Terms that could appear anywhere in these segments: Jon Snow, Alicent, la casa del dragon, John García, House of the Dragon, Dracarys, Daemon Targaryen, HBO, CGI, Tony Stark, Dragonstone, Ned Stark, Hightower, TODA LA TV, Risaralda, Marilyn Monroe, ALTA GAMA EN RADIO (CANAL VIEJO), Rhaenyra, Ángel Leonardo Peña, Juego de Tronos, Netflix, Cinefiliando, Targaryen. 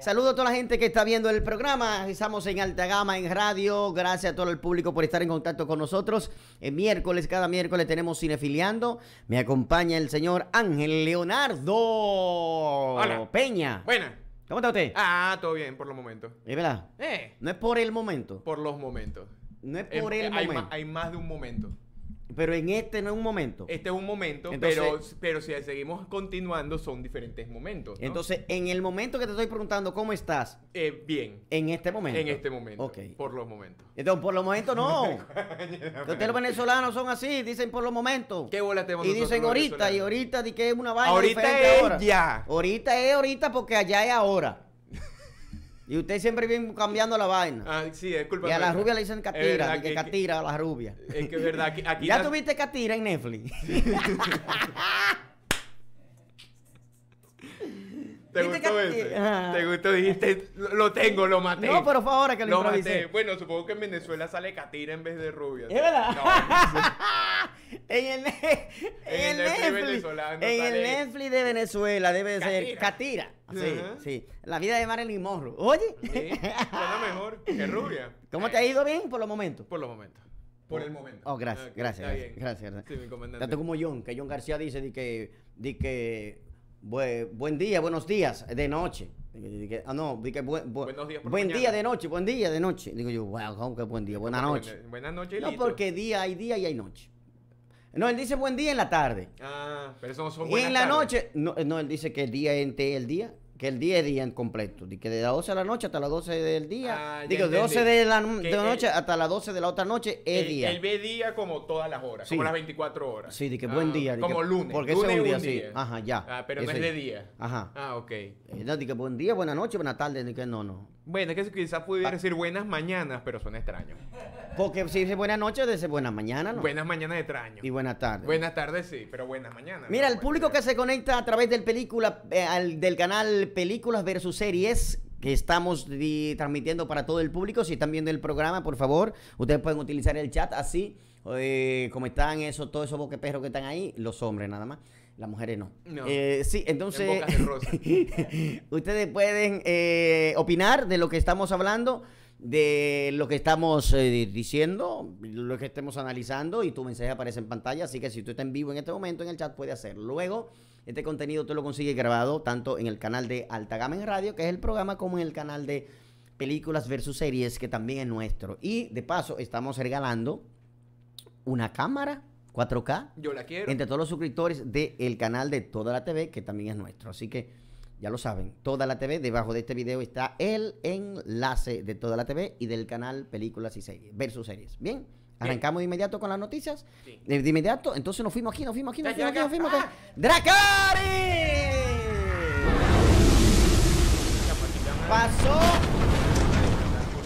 Saludo a toda la gente que está viendo el programa. Estamos en Alta Gama, en radio. Gracias a todo el público por estar en contacto con nosotros. Cada miércoles tenemos Cinefiliando. Me acompaña el señor Ángel Leonardo. Hola. Peña. Buenas. ¿Cómo está usted? Ah, todo bien, por los momentos. ¿Es verdad? No es por el momento. Por los momentos. No es por el momento. Hay más de un momento. Pero en este no es un momento. Este es un momento, entonces, pero si seguimos continuando son diferentes momentos, ¿no? Entonces, en el momento que te estoy preguntando, ¿cómo estás? Bien. ¿En este momento? En este momento, okay. Por los momentos. Entonces, por los momentos no. Ustedes los venezolanos son así, dicen por los momentos. ¿Qué bola tenemos? Y dicen ahorita, y ahorita di que es una vaina ahorita diferente es ahora. Ya. Ahorita es ahorita porque allá es ahora. Y usted siempre viene cambiando la vaina. Ah, sí, es culpa. Y a la rubia le dicen catira, verdad, que catira a la rubia. Es que es verdad. Que aquí ya tuviste catira en Netflix. Sí. ¿Te gustó ese? Ajá. ¿Te gustó? Dijiste, lo tengo, lo maté. No, pero fue ahora que lo improvisé. Maté. Bueno, supongo que en Venezuela sale catira en vez de rubia. ¿Es verdad? No, en el Netflix venezolano en sale... el Netflix de Venezuela debe de ser catira. Sí, sí. La vida de Marilyn Monroe. Oye. Sí, suena mejor que rubia. ¿Cómo te ha ido? Bien, por los momentos. Por los momentos. Por el momento. Oh, gracias, okay, gracias. Sí, mi comandante. Tanto como John, que John García dice de que buen día, buenos días, de noche. Ah, no, dije buenos días por buen mañana. Día de noche, buen día de noche. Digo yo, wow, qué buen día, buena noche. Buenas noches. No, porque día y hay noche. No, él dice buen día en la tarde. Ah, pero eso no son buenas. Y en la noche, no, él dice que el día es el día, que el día es día en completo. Dice que de las 12 de la noche hasta las 12 del día. Ah, digo, de 12 de la noche hasta las 12 de la otra noche es día. Él ve día como todas las horas, sí. Como las 24 horas. Sí, dice que buen día. Como que, lunes. Porque lunes es un día, sí. Ajá, ya. Ah, pero no es de día. Ajá. Ah, ok. No, dice que buen día, buena noche, buena tarde. Dice que no. Bueno, es que quizás pudiera decir buenas mañanas, pero suena extraño. Porque si dice buenas noches, dice buenas mañanas, ¿no? Buenas mañanas es extraño. Y buenas tardes. Buenas tardes, sí, pero buenas mañanas. Mira, el público que se conecta a través del canal Películas versus Series, que estamos transmitiendo para todo el público. Si están viendo el programa, por favor, ustedes pueden utilizar el chat así, como están todos esos boqueperros que están ahí, los hombres nada más. Las mujeres no. Sí, entonces en ustedes pueden opinar de lo que estamos hablando, de lo que estamos diciendo, lo que estemos analizando, y tu mensaje aparece en pantalla, así que si tú estás en vivo en este momento en el chat puedes hacerlo. Luego, este contenido tú lo consigues grabado tanto en el canal de Alta Gama en Radio, que es el programa, como en el canal de Películas versus Series, que también es nuestro. Y de paso estamos regalando una cámara 4K. Yo la quiero. Entre todos los suscriptores del canal de Toda la TV, que también es nuestro. Así que ya lo saben, Toda la TV. Debajo de este video está el enlace de Toda la TV y del canal Películas y Series versus Series. Bien, arrancamos de inmediato con las noticias. Sí. De inmediato, entonces nos fuimos aquí. ¡Dracarys! Pasó.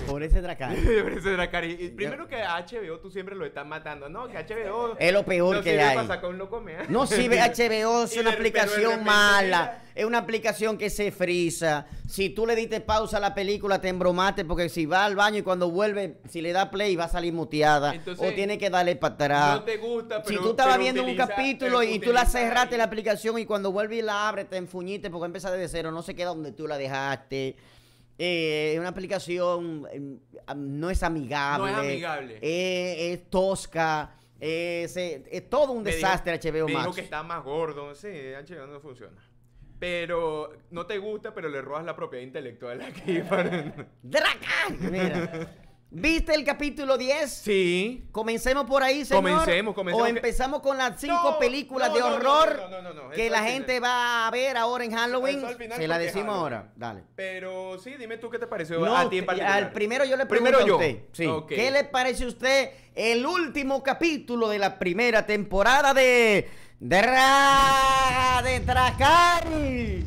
Por ese Dracarys. Primero que HBO tú siempre lo estás matando. No, que HBO es lo peor que hay. No sirve HBO, es una aplicación mala. Es una aplicación que se frisa. Si tú le diste pausa a la película, te embromaste, porque si va al baño y cuando vuelve, si le da play, va a salir muteada. Entonces, o tiene que darle para atrás. No te gusta, pero si tú estabas viendo un capítulo y tú la cerraste la aplicación y cuando vuelve y la abre, te enfuñiste porque empieza desde cero. No se queda donde tú la dejaste. Es una aplicación, no es amigable. No es amigable. Es tosca. Es todo un desastre HBO Max. Digo que está más gordo. Sí, HBO no funciona. Pero no te gusta, pero le robas la propiedad intelectual aquí. ¡Dracarys! Mira. ¿Viste el capítulo 10? Sí. Comencemos por ahí, señor. Comencemos. O empezamos con las 5 películas de horror que la gente va a ver ahora en Halloween. Se la decimos ahora. Dale. Pero sí, dime tú qué te pareció a ti en particular. Primero yo le pregunto a usted. Sí. Okay. ¿Qué le parece a usted el último capítulo de la primera temporada de Dracarys?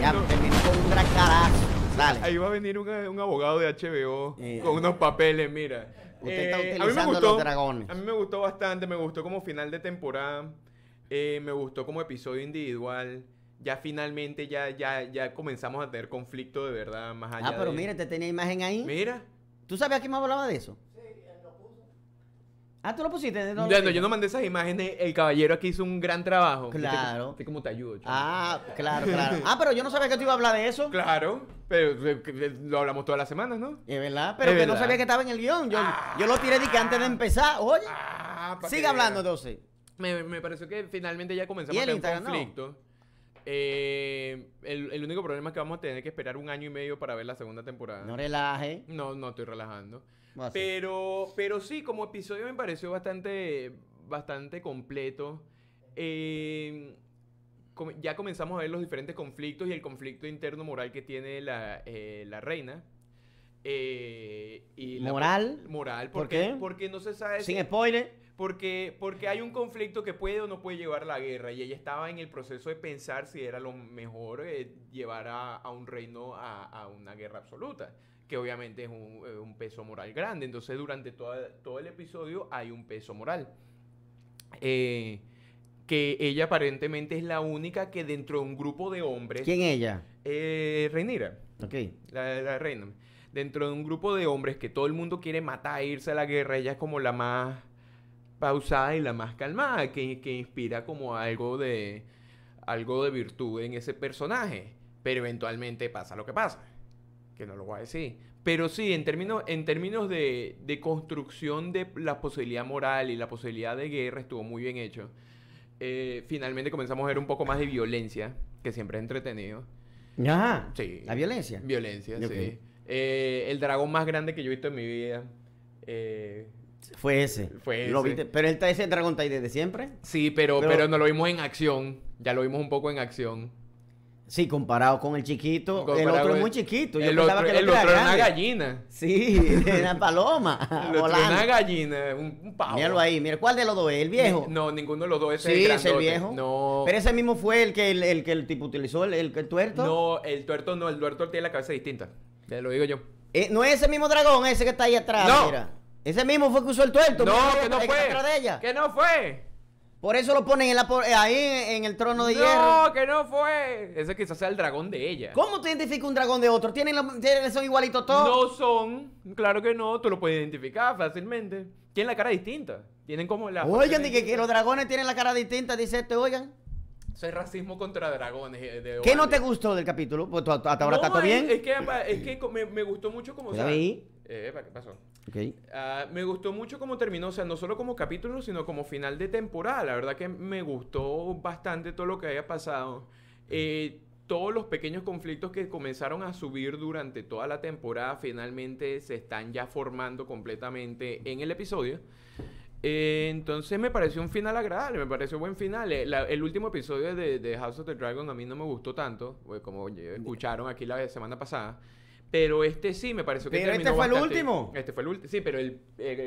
Ya terminó con un Dracarazo. Dale. Ahí va a venir un abogado de HBO con unos papeles, mira. Usted está utilizando los dragones. A mí me gustó bastante, me gustó como final de temporada, me gustó como episodio individual. Ya finalmente ya comenzamos a tener conflicto de verdad más allá. Ah, pero mira, te tenía imagen ahí. Mira. ¿Tú sabes a quién me hablaba de eso? Sí, él lo puso. Ah, tú lo pusiste. No, yo no mandé esas imágenes. El caballero aquí hizo un gran trabajo. Claro. Viste cómo te ayudo, chico. Ah, claro, claro. Ah, pero yo no sabía que te iba a hablar de eso. Claro. Pero lo hablamos todas las semanas, ¿no? Es verdad. Pero es que verdad. No sabía que estaba en el guión. Yo lo tiré de que antes de empezar. Oye. Sigue hablando, entonces. Me pareció que finalmente ya comenzamos a tener un conflicto. No. El único problema es que vamos a tener que esperar 1 año y medio para ver la segunda temporada. No relaje. No, no estoy relajando. Pero sí, como episodio me pareció bastante completo. Ya comenzamos a ver los diferentes conflictos y el conflicto interno moral que tiene la reina. Y ¿moral? Moral. ¿Por qué? Porque no se sabe... Sin spoiler. Porque hay un conflicto que puede o no puede llevar a la guerra. Y ella estaba en el proceso de pensar si era lo mejor llevar a un reino a una guerra absoluta, que obviamente es un peso moral grande. Entonces durante todo el episodio hay un peso moral. Que ella aparentemente es la única que dentro de un grupo de hombres... ¿Quién ella? Rhaenyra. Ok. La reina. Dentro de un grupo de hombres que todo el mundo quiere matar, irse a la guerra, ella es como la más... pausada y la más calmada, que inspira como algo de virtud en ese personaje. Pero eventualmente pasa lo que pasa, que no lo voy a decir. Pero sí, en términos de construcción de la posibilidad moral y la posibilidad de guerra, estuvo muy bien hecho. Finalmente comenzamos a ver un poco más de violencia, que siempre es entretenido. Ajá, sí. ¿La violencia? Violencia, okay. Sí. El dragón más grande que yo he visto en mi vida... Fue ese. ¿Lo viste? Pero él está ese dragón está ahí desde siempre. Sí, pero no lo vimos en acción. Ya lo vimos un poco en acción. Sí, comparado con el chiquito. Comparado el otro es muy chiquito. Yo pensaba que el otro era una gallina. Sí, una paloma. El otro era una gallina, un pavo. Míralo ahí, mira. ¿Cuál de los dos es? ¿El viejo? No, ninguno de los dos es el grandote. Sí, es el viejo. No. Pero ese mismo fue el que el tipo utilizó, el tuerto. No, el tuerto no. El tuerto tiene la cabeza distinta. Ya lo digo yo. No es ese mismo dragón, ese que está ahí atrás. No. Mira. Ese mismo fue que usó el tuerto. No, que no fue. De ella. Que no fue. Por eso lo ponen ahí en el trono de hierro. No, que no fue. Ese quizás sea el dragón de ella. ¿Cómo tú identificas un dragón de otro? ¿Son igualitos todos? No son. Claro que no. Tú lo puedes identificar fácilmente. Tienen la cara distinta. Tienen como la... Oigan, que los dragones tienen la cara distinta, dice este, oigan. Eso es racismo contra dragones. ¿Qué no te gustó del capítulo? Pues hasta ahora está todo bien. Es que me gustó mucho como... ¿Qué pasó? Okay. Me gustó mucho cómo terminó, o sea, no solo como capítulo, sino como final de temporada. La verdad que me gustó bastante todo lo que haya pasado. Todos los pequeños conflictos que comenzaron a subir durante toda la temporada finalmente se están ya formando completamente en el episodio. Entonces me pareció un final agradable, me pareció un buen final. El último episodio de House of the Dragon a mí no me gustó tanto, como escucharon aquí la semana pasada. Pero este sí me pareció que terminó bastante. ¿Pero este fue el último? Este fue el último, sí, pero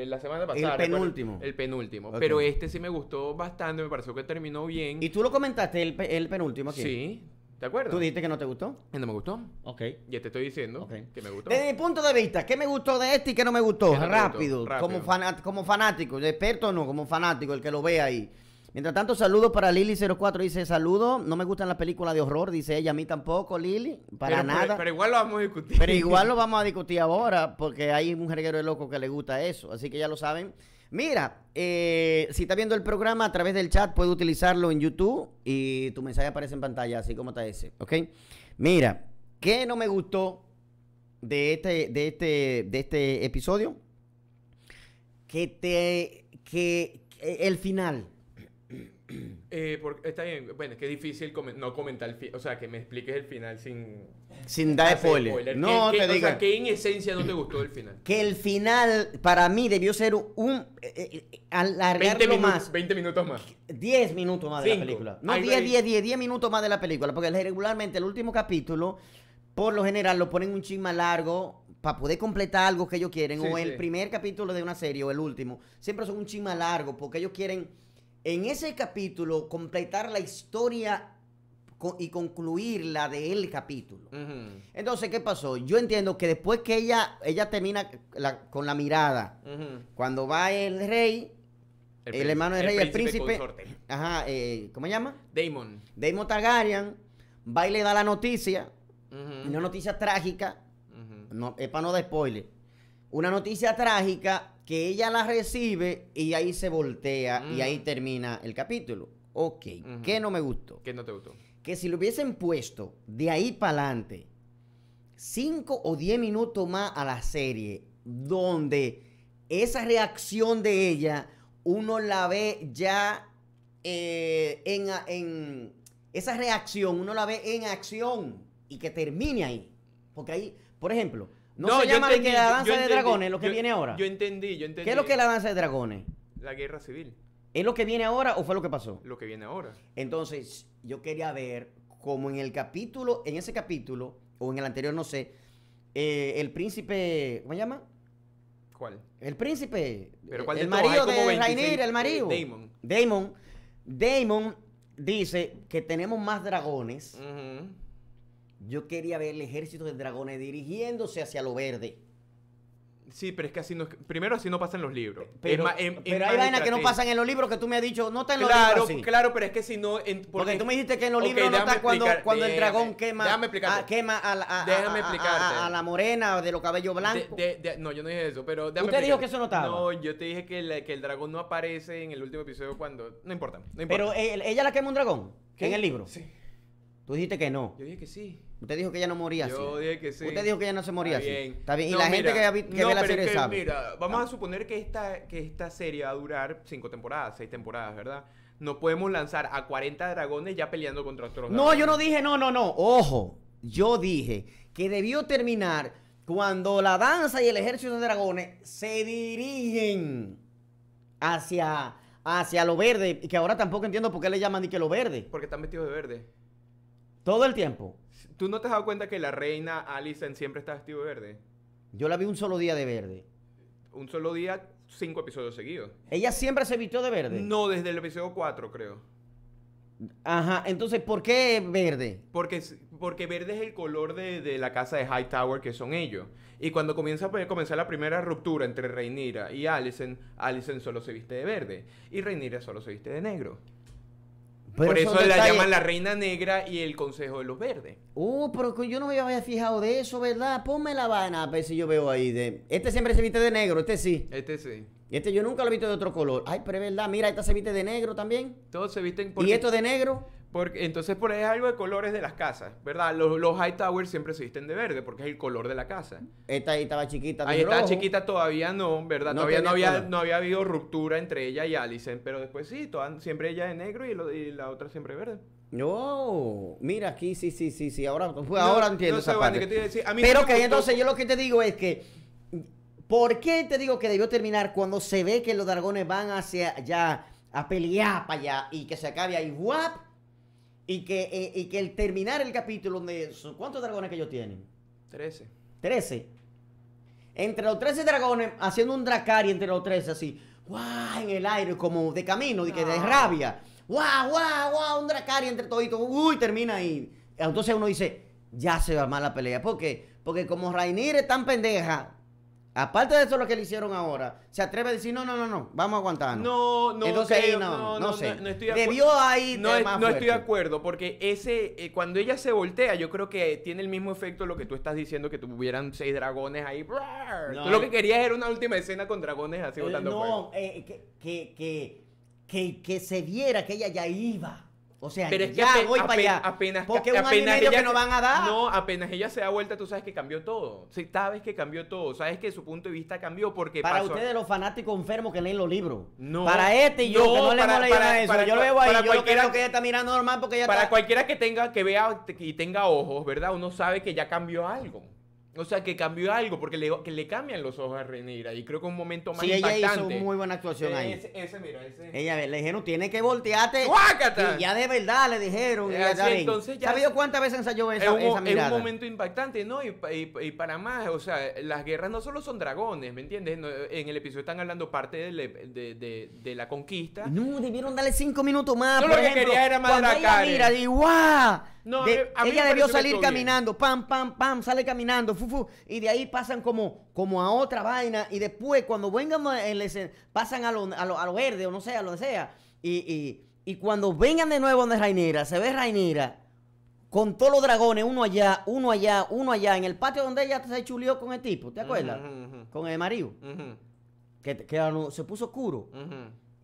la semana pasada. El penúltimo. Recuerdo, el penúltimo. Okay. Pero este sí me gustó bastante, me pareció que terminó bien. ¿Y tú lo comentaste el penúltimo aquí? Sí, ¿te acuerdas? ¿Tú dijiste que no te gustó? No me gustó. Ok. Y te estoy diciendo que me gustó. Desde mi punto de vista, ¿qué me gustó de este y qué no me gustó? Rápido. Como fanático, de experto no, como fanático, el que lo ve ahí. Mientras tanto, saludos para Lili04, dice, saludos, no me gustan las películas de horror, dice ella, a mí tampoco, Lili, nada. Pero igual lo vamos a discutir. Pero igual lo vamos a discutir ahora, porque hay un jerguero de loco que le gusta eso, así que ya lo saben. Mira, si está viendo el programa a través del chat, puede utilizarlo en YouTube y tu mensaje aparece en pantalla, así como está ese, ¿ok? Mira, ¿qué no me gustó de este episodio? El final. Está bien, bueno, es que es difícil no comentar, o sea, que me expliques el final sin dar spoiler. No te digo. O sea, que en esencia no te gustó el final. Que el final, para mí, debió ser alargarlo 20 minutos más. 10 minutos más de la película. No, 10 minutos más de la película, porque regularmente el último capítulo, por lo general, lo ponen un chin más largo para poder completar algo que ellos quieren, o el primer capítulo de una serie, o el último. Siempre son un chin más largo, porque ellos quieren... En ese capítulo, completar la historia y concluirla del capítulo. Uh-huh. Entonces, ¿qué pasó? Yo entiendo que después que ella termina con la mirada, uh-huh, cuando va el rey, el hermano del rey, el príncipe consorte. Ajá, ¿cómo se llama? Daemon Targaryen, va y le da la noticia, uh-huh, una noticia trágica, uh-huh, no, es para no dar spoiler, una noticia trágica que ella la recibe y ahí se voltea y ahí termina el capítulo. Ok, ¿qué no me gustó? ¿Qué no te gustó? Que si lo hubiesen puesto de ahí para adelante 5 o 10 minutos más a la serie, donde esa reacción de ella uno la ve ya esa reacción uno la ve en acción y que termine ahí. Porque ahí, por ejemplo, no se llama que la danza de dragones, lo que viene ahora. Yo entendí. ¿Qué es lo que es la danza de dragones? La guerra civil. ¿Es lo que viene ahora o fue lo que pasó? Lo que viene ahora. Entonces, yo quería ver como en el capítulo, en ese capítulo, o en el anterior, no sé, el príncipe, ¿cómo se llama? ¿Cuál? El príncipe, ¿pero cuál el marido de Rhaenyra, el marido. Daemon. Daemon dice que tenemos más dragones. Yo quería ver el ejército de dragones dirigiéndose hacia lo verde. Sí, pero es que así no, primero así no pasa en los libros. Pero hay vainas que no pasan en los libros que tú me has dicho, no está en los libros así. Claro, pero es que si no... Porque tú me dijiste que en los libros no está cuando el dragón quema a la morena de los cabellos blancos. No, yo no dije eso, pero déjame explicar. Usted dijo que eso no estaba. No, yo te dije que el dragón no aparece en el último episodio cuando... No importa, no importa. Pero ella la quema un dragón, en el libro. Sí. Tú dijiste que no. Yo dije que sí. Usted dijo que ella no moría así. Yo dije que sí. Usted dijo que ella no se moría así. Está bien. Y la gente que ve la serie sabe. Mira, vamos a suponer que esta serie va a durar 5 temporadas, 6 temporadas, ¿verdad? No podemos lanzar a 40 dragones ya peleando contra otros dragones. No, yo no dije, no. Ojo, yo dije que debió terminar cuando la danza y el ejército de dragones se dirigen hacia lo verde. Y que ahora tampoco entiendo por qué le llaman ni que lo verde. Porque están vestidos de verde. Todo el tiempo. ¿Tú no te has dado cuenta que la reina Alicent siempre está vestida de verde? Yo la vi un solo día de verde. Un solo día, 5 episodios seguidos. ¿Ella siempre se vistió de verde? No, desde el episodio 4, creo. Ajá, entonces, ¿por qué verde? Porque verde es el color de la casa de Hightower, que son ellos. Y cuando comienza la primera ruptura entre Rhaenyra y Alicent, Alicent solo se viste de verde y Rhaenyra solo se viste de negro. Pero por eso la llaman la reina negra y el consejo de los verdes. Pero yo no me había fijado de eso, ¿verdad? Ponme la vaina a ver si yo veo ahí. Este siempre se viste de negro, este sí. Este sí. Este yo nunca lo he visto de otro color. Ay, pero es verdad, mira, esta se viste de negro también. Todos se visten por... ¿Y esto de negro? Porque, entonces por ahí es algo de colores de las casas, ¿verdad? Los Hightower siempre se visten de verde porque es el color de la casa. Esta ahí estaba chiquita. Ahí estaba chiquita, todavía no, ¿verdad? Todavía no había habido ruptura entre ella y Alicent, pero después sí, siempre ella de negro y la otra siempre verde. No, mira aquí, sí, ahora entiendo esa parte. Pero que entonces yo lo que te digo es que, ¿por qué te digo que debió terminar cuando se ve que los dragones van hacia allá, a pelear para allá y que se acabe ahí, guap? Y que el terminar el capítulo donde... ¿Cuántos dragones que ellos tienen? 13. 13. Entre los 13 dragones, haciendo un Dracarys entre los 13, así. ¡Guau! En el aire, como de camino, de rabia. ¡Guau, guau, guau! Un Dracarys entre toditos. ¡Uy! Termina ahí. Entonces uno dice, ya se va a armar la pelea. ¿Por qué? Porque como Rhaenyra es tan pendeja... Aparte de eso lo que le hicieron ahora, se atreve a decir, no, vamos a aguantarnos. No, debió ahí... No estoy de acuerdo, porque cuando ella se voltea, yo creo que tiene el mismo efecto lo que tú estás diciendo, que tuvieran 6 dragones ahí. No, tú lo que querías era una última escena con dragones así botando fuego. Que se viera que ella ya iba. O sea, pero es que ya voy para allá. Porque apenas no van a dar. No, apenas ella se da vuelta, tú sabes que cambió todo. Sí, sabes que cambió todo. Sabes que su punto de vista cambió porque... Para ustedes los fanáticos enfermos que leen los libros. No. Para este y yo, no, que no le molesta eso. Yo lo veo ahí, yo creo que ella está mirando normal porque ella está... Para cualquiera que vea y tenga ojos, ¿verdad? Uno sabe que ya cambió algo. O sea, que cambió algo, porque le cambian los ojos a Rhaenyra. Y creo que un momento más impactante. Sí, ella hizo muy buena actuación ahí. Ese, mira. Ella le dijeron, tienes que voltearte. ¡Guácata! Y ya de verdad le dijeron. ¿Sabías cuántas veces ensayó esa mirada? Es un momento impactante, ¿no? Y para más, o sea, las guerras no solo son dragones, ¿me entiendes? En el episodio están hablando parte de la conquista. No, debieron darle 5 minutos más. Yo lo que quería era más Dracarys. Mira, digo, ¡guau! No, ella debió salir caminando, pam, sale caminando, fufu, y de ahí pasan como a otra vaina, y después cuando vengan, pasan a lo verde, o no sé, a lo que sea, y cuando vengan de nuevo donde Rhaenyra, se ve Rhaenyra, con todos los dragones, uno allá, en el patio donde ella se chulió con el tipo, ¿te acuerdas? Con el marido. que se puso oscuro,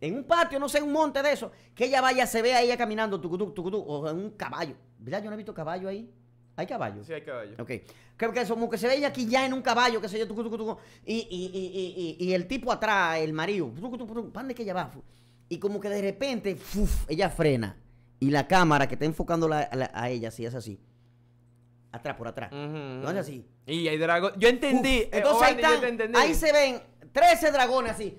en un patio, no sé, un monte de eso, que ella vaya, se vea ella caminando, tucutú, tucutú, o en un caballo, ¿verdad? Yo no he visto caballo ahí. ¿Hay caballo? Sí, hay caballo. Ok. Creo que eso, como que se ve ella aquí ya en un caballo, qué sé yo, tucutú, y el tipo atrás, el marido, ¿para de que ella va? Y como que de repente, ¡fuf!, ella frena. Y la cámara que está enfocando a ella, si es así. Atrás, por atrás. No es así. Y hay dragón. Yo entendí. Entonces ahí, ahí se ven 13 dragones así.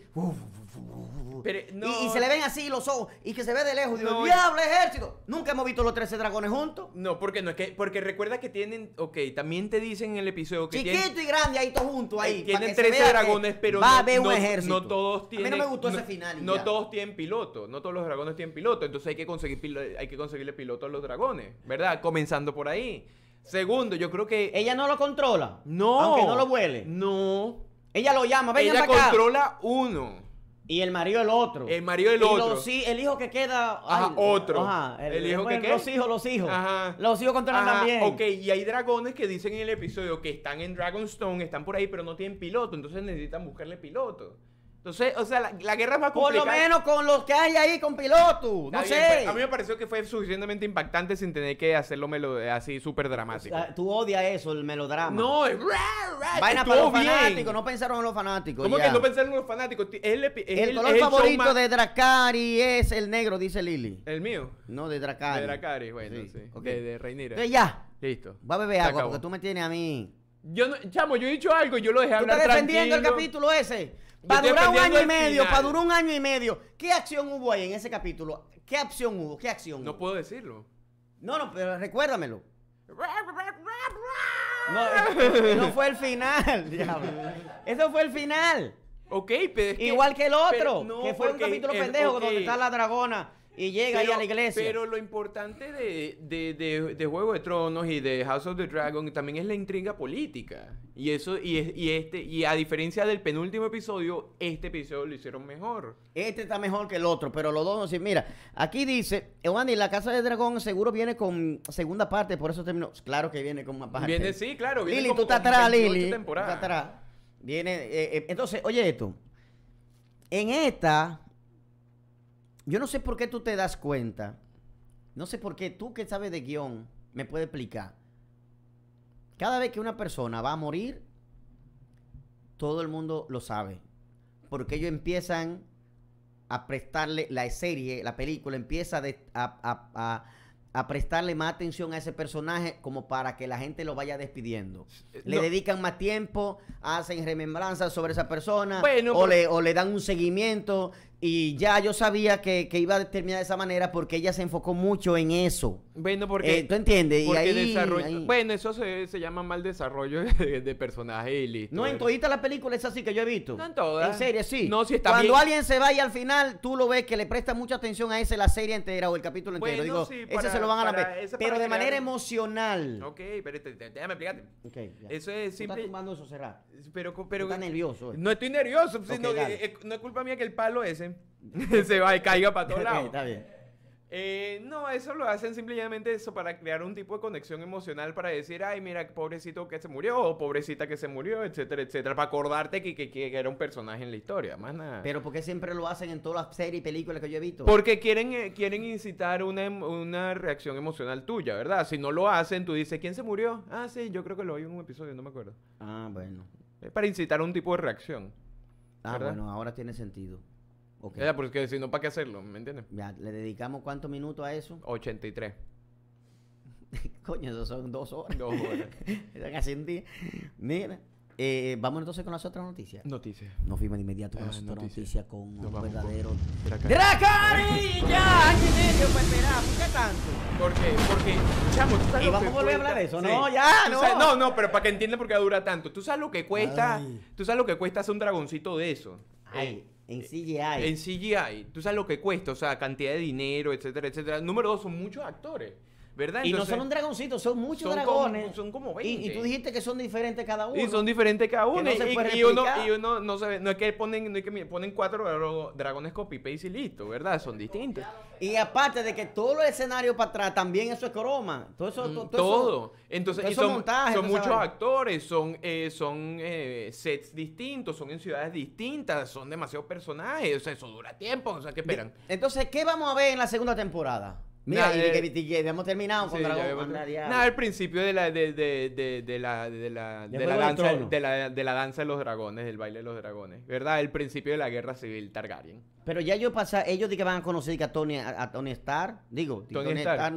Pero, no. Y se le ven así los ojos. Y que se ve de lejos. No, digo, ¡diablo, ejército! Nunca hemos visto los 13 dragones juntos. No, porque no es que. Porque recuerda que tienen. Ok, también te dicen en el episodio que chiquito tienen, y grande ahí todos juntos ahí. Tienen 13 dragones, pero va no, a haber un ejército. No todos tienen. A mí no me gustó ese final. No todos tienen piloto. No todos los dragones tienen piloto. Entonces hay que conseguir, hay que conseguirle piloto a los dragones, ¿verdad? Comenzando por ahí. Segundo, yo creo que... ¿Ella no lo controla? No. Aunque no lo vuele. No. Ella lo llama, vengan para acá. Ella controla uno. Y el marido el otro. El marido el otro. Sí, el hijo que queda... Ajá, otro. Ajá. El hijo que queda. Los hijos. Ajá. Los hijos controlan también. Ok, y hay dragones que dicen en el episodio que están en Dragonstone, están por ahí, pero no tienen piloto, entonces necesitan buscarle piloto. Entonces, o sea, la guerra es más complicada. Por lo menos con los que hay ahí con piloto. No sé. A mí me pareció que fue suficientemente impactante sin tener que hacerlo así súper dramático. O sea, tú odias eso, el melodrama. No, es vaina para los fanáticos. No pensaron en los fanáticos. ¿Cómo que no pensaron en los fanáticos? El color favorito de Dracarys es el negro, dice Lili. ¿El mío? No, de Dracarys. De Dracarys, bueno, sí. De Rhaenyra. Ya. Listo. Va a beber agua porque tú me tienes a mí. Yo no, chamo, yo he dicho algo, yo lo dejé hablar tranquilo. Tú estás defendiendo el capítulo ese. Para durar un año y medio, para durar un año y medio. ¿Qué acción hubo ahí en ese capítulo? ¿Qué acción hubo? ¿Qué acción hubo? No puedo decirlo. No, no, pero recuérdamelo. No, no fue el final, diablo. Eso fue el final. Ok, pero es que, igual que el otro, no, que fue un capítulo pendejo donde está la dragona. Y llega ahí a la iglesia. Pero lo importante de Juego de Tronos y de House of the Dragon también es la intriga política. Y eso, y a diferencia del penúltimo episodio, este episodio lo hicieron mejor. Este está mejor que el otro, pero los dos no dicen, mira, aquí dice, Ewani, la casa del dragón seguro viene con segunda parte, por eso terminó. Claro que viene con más parte. Viene, sí, claro. Viene Lili, tú estás atrás, Lili. Tú estás atrás. Viene, entonces, oye esto. En esta... Yo no sé por qué tú te das cuenta. No sé por qué tú que sabes de guión me puedes explicar. Cada vez que una persona va a morir, todo el mundo lo sabe. Porque ellos empiezan a prestarle la serie, la película, empieza a prestarle más atención a ese personaje como para que la gente lo vaya despidiendo. Le dedican más tiempo, hacen remembranzas sobre esa persona, bueno, o le dan un seguimiento. Y ya yo sabía que iba a terminar de esa manera porque ella se enfocó mucho en eso. Bueno, porque... ¿tú entiendes? Porque y ahí... Bueno, eso se llama mal desarrollo de personaje y listo. No, en todita la película es así que yo he visto. No en todas. En serie, sí. No, si está cuando bien... alguien se va y al final tú lo ves que le presta mucha atención a ese la serie entera o el capítulo entero. Bueno, digo, sí, ese se lo van a la ver. Pero de manera emocional. Ok, pero déjame explicarte. Ok, ya. Eso es simple... ¿Estás tomando eso, Serrat? Pero... ¿Estás nervioso? No estoy nervioso, sino que no es culpa mía que el palo ese se va y caiga para todos lados. Está bien. No, eso lo hacen simplemente eso para crear un tipo de conexión emocional para decir, ay, mira, pobrecito que se murió, o pobrecita que se murió, etcétera, etcétera, para acordarte que era un personaje en la historia, más nada. Pero ¿por qué siempre lo hacen en todas las series y películas que yo he visto? Porque quieren incitar una reacción emocional tuya, ¿verdad? Si no lo hacen, tú dices, ¿quién se murió? Ah, sí, yo creo que lo vi en un episodio, no me acuerdo. Ah, bueno. Es para incitar un tipo de reacción. Ah, ¿verdad? Bueno, ahora tiene sentido. Okay. Ya, porque si no, ¿para qué hacerlo? ¿Me entiendes? Ya, ¿le dedicamos cuántos minutos a eso? 83. Coño, eso son 2 horas. 2 horas. Casi un día. Mira, vamos entonces con las otras noticias. Noticias. Nos fuimos de inmediato con las otras noticias con un verdadero... ¡Dracarys! ¡Ya! ¡Año y medio para esperar! ¿Por qué tanto? ¿Por qué? Porque, chamo, ¿tú sabes lo que cuesta? ¿Y vamos a volver a hablar de eso? Sí. No, ya, no. Sabes, no, no, pero para que entiendan por qué dura tanto. ¿Tú sabes lo que cuesta? Ay. ¿Tú sabes lo que cuesta hacer un dragoncito de eso? Ay. En CGI. En CGI. Tú sabes lo que cuesta, o sea, cantidad de dinero, etcétera, etcétera. Número 2, son muchos actores. ¿verdad? Entonces, y no son un dragoncito, son muchos dragones. Son como 20. Y tú dijiste que son diferentes cada uno. Y son diferentes cada uno. Y uno no se ve, no es que ponen 4 dragones copy-paste y listo, ¿verdad? Son distintos. Y aparte de que todo el escenario para atrás también eso es croma. Todo eso. Todo. Entonces, y son muchos actores, son sets distintos, son en ciudades distintas, son demasiados personajes, o sea, eso dura tiempo, o sea, ¿qué esperan? Entonces, ¿qué vamos a ver en la segunda temporada? Mira, nah, y habíamos terminado con Dragón. Nada, al principio de la danza de los dragones, del baile de los dragones, ¿verdad? El principio de la guerra civil Targaryen. Pero ya ellos ellos de que van a conocer a Tony Stark, digo, a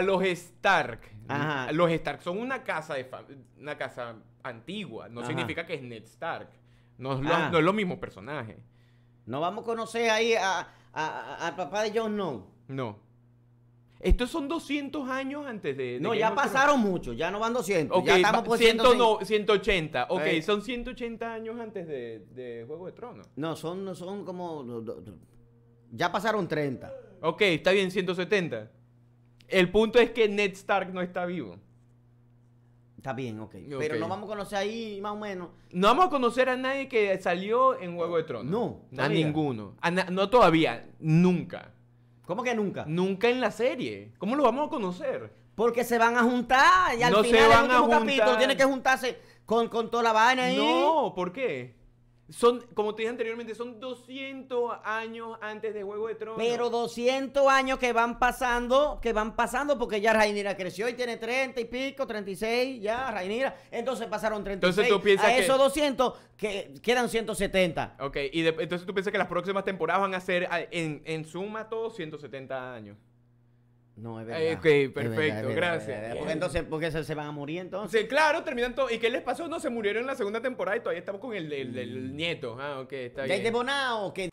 los Stark. Ajá. Los Stark son una casa antigua, no Ajá. significa que es Ned Stark. No es lo mismo personaje. No vamos a conocer ahí al papá de Jon Snow. No. Estos son 200 años antes de... No, ya pasaron mucho, ya no van 200. Okay, ya estamos por 180. Ok, son 180 años antes de Juego de Tronos. No, son como... Ya pasaron 30. Ok, está bien, 170. El punto es que Ned Stark no está vivo. Está bien, okay. Pero no vamos a conocer ahí más o menos. No vamos a conocer a nadie que salió en Juego de Tronos. No, a ninguno. No todavía, nunca. ¿Cómo que nunca? Nunca en la serie. ¿Cómo lo vamos a conocer? Porque se van a juntar y al no final del último capítulo tiene que juntarse con toda la vaina ahí. No, ¿por qué? Son, como te dije anteriormente, son 200 años antes de Juego de Tronos. Pero 200 años que van pasando porque ya Rhaenyra creció y tiene 30 y pico, 36, ya Rhaenyra. Entonces pasaron 36. Entonces tú piensas esos 200 que quedan 170. Ok, y entonces tú piensas que las próximas temporadas van a ser en suma todos 170 años. No, es verdad. Ok, perfecto, es verdad, gracias. Es verdad. Porque entonces, porque se van a morir entonces. Sí, claro, terminan todo. ¿Y qué les pasó? No, se murieron en la segunda temporada y todavía estamos con el nieto. Ah, ok, está bien. Ya hay de Bonao, que...